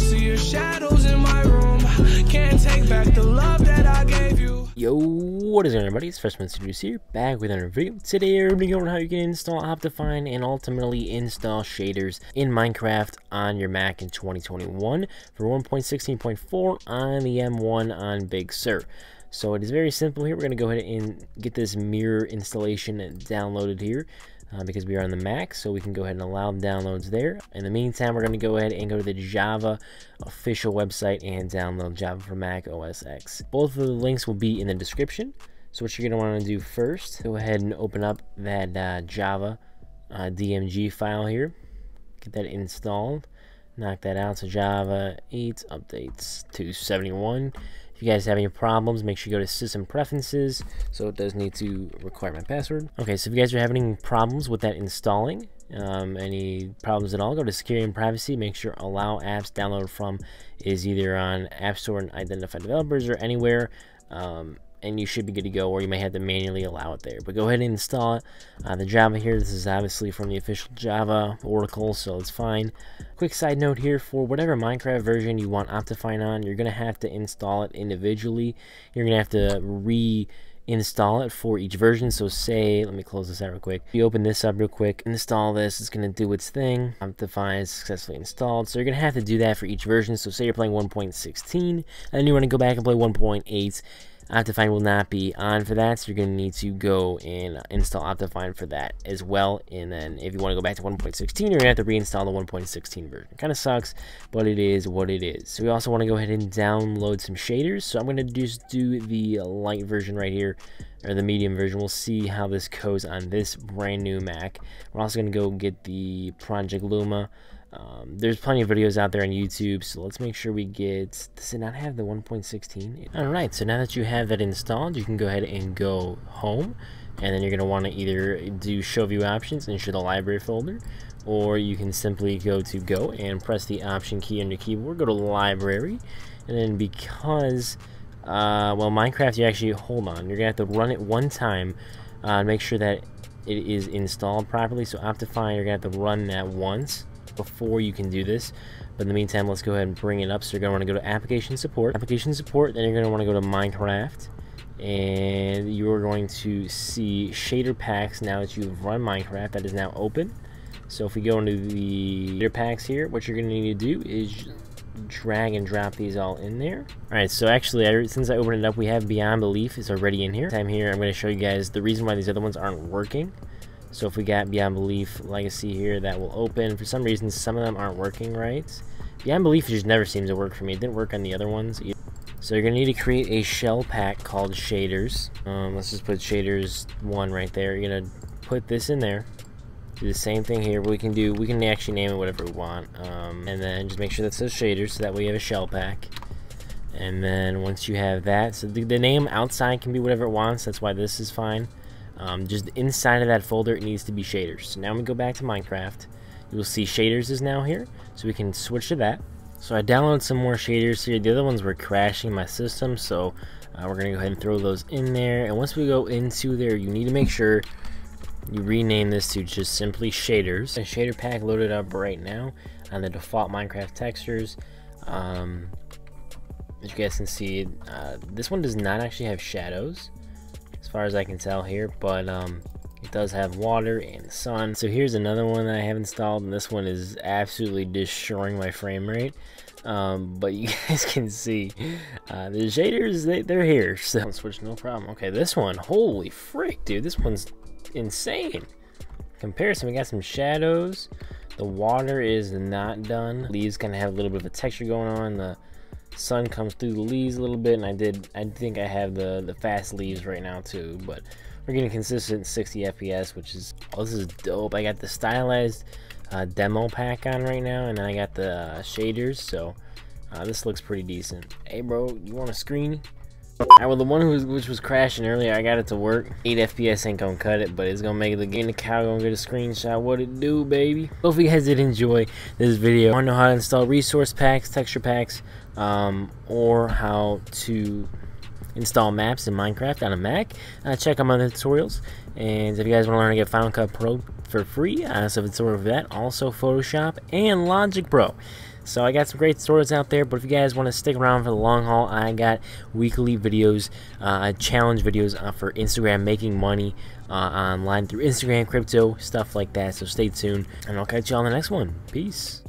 see your shadows in my room. Can't take back the love that I gave you. Yo, what is going on, everybody? It's Freshmanice here, back with another video. Today we're going to go over how you can install Optifine and ultimately install shaders in Minecraft on your Mac in 2021 for 1.16.4 on the M1 on Big Sur. So it is very simple here. We're going to go ahead and get this mirror installation downloaded here because we are on the Mac, so we can go ahead and allow downloads there. In the meantime, we're going to go ahead and go to the Java official website and download Java for Mac OS X. Both of the links will be in the description. So what you're going to want to do first, go ahead and open up that Java DMG file here. Get that installed. Knock that out. So Java 8 updates 271. If you guys have any problems, make sure you go to System Preferences. So it does need to require my password. Okay, so if you guys are having any problems with that installing, any problems at all, go to Security and Privacy. Make sure Allow Apps Download From is either on App Store and Identified Developers or anywhere, and you should be good to go, or you may have to manually allow it there. But go ahead and install it. The Java here, this is obviously from the official Java Oracle, so it's fine. Quick side note here, for whatever Minecraft version you want Optifine on, you're gonna have to install it individually. You're gonna have to reinstall it for each version. So say, let me close this out real quick. You open this up real quick, install this, it's gonna do its thing. Optifine is successfully installed. So you're gonna have to do that for each version. So say you're playing 1.16, and you wanna go back and play 1.8, Optifine will not be on for that, so you're going to need to go and install Optifine for that as well. And then if you want to go back to 1.16, you're going to have to reinstall the 1.16 version. Kind of sucks, but it is what it is. So we also want to go ahead and download some shaders. So I'm going to just do the light version right here, or the medium version. We'll see how this goes on this brand new Mac. We're also going to go get the Project Luma. There's plenty of videos out there on YouTube, so let's make sure we get, does it not have the 1.16? Alright, so now that you have that installed, you can go ahead and go home, and then you're going to want to either do show view options and show the library folder, or you can simply go to go and press the option key on your keyboard, go to library, and then because, well, Minecraft, you actually, hold on, you're going to have to run it one time, make sure that it is installed properly. So Optifine, you're going to have to run that once before you can do this. But in the meantime, let's go ahead and bring it up. So you're going to want to go to application support, then you're going to want to go to Minecraft, and you're going to see shader packs. Now that you've run Minecraft, that is now open. So if we go into the shader packs here, what you're going to need to do is drag and drop these all in there. All right, so actually, since I opened it up, we have Beyond Belief is already in here. I'm going to show you guys the reason why these other ones aren't working. So if we got Beyond Belief Legacy here, that will open. For some reason, some of them aren't working right. Beyond Belief just never seems to work for me. It didn't work on the other ones either. So you're going to need to create a shell pack called shaders. Let's just put shaders 1 right there. You're going to put this in there. Do the same thing here. We can actually name it whatever we want. And then just make sure that says shaders, so that way you have a shell pack. And then once you have that, so the name outside can be whatever it wants. That's why this is fine. Just inside of that folder, it needs to be shaders. So now we go back to Minecraft. You'll see shaders is now here, so we can switch to that. So I downloaded some more shaders here. The other ones were crashing my system, so we're gonna go ahead and throw those in there. And once we go into there, you need to make sure you rename this to just simply shaders. A shader pack loaded up right now on the default Minecraft textures. As you guys can see, this one does not actually have shadows, as far as I can tell here, but it does have water and the sun. So here's another one that I have installed, and this one is absolutely destroying my frame rate. But you guys can see the shaders, they're here, so I'll switch, no problem. Okay, this one, holy frick, dude, this one's insane. Comparison, we got some shadows, the water is not done, leaves kind of have a little bit of a texture going on, the sun comes through the leaves a little bit, and I think I have the fast leaves right now too, but we're getting consistent 60 fps, which is, oh, this is dope. I got the stylized demo pack on right now, and then I got the shaders, so this looks pretty decent. Hey bro, you want a screen? Alright, well, the one which was crashing earlier, I got it to work. 8 FPS ain't gonna cut it, but it's gonna make the game. The cow gonna get a screenshot. What it do, baby? Hope you guys did enjoy this video. I wanna know how to install resource packs, texture packs, or how to install maps in Minecraft on a Mac. Check out my other tutorials. And if you guys wanna learn to get Final Cut Pro for free, I also have a tutorial for that. Also Photoshop and Logic Pro. So I got some great stories out there, but if you guys want to stick around for the long haul, I got weekly videos, challenge videos for Instagram, making money online through Instagram, crypto, stuff like that. So stay tuned, and I'll catch you on the next one. Peace.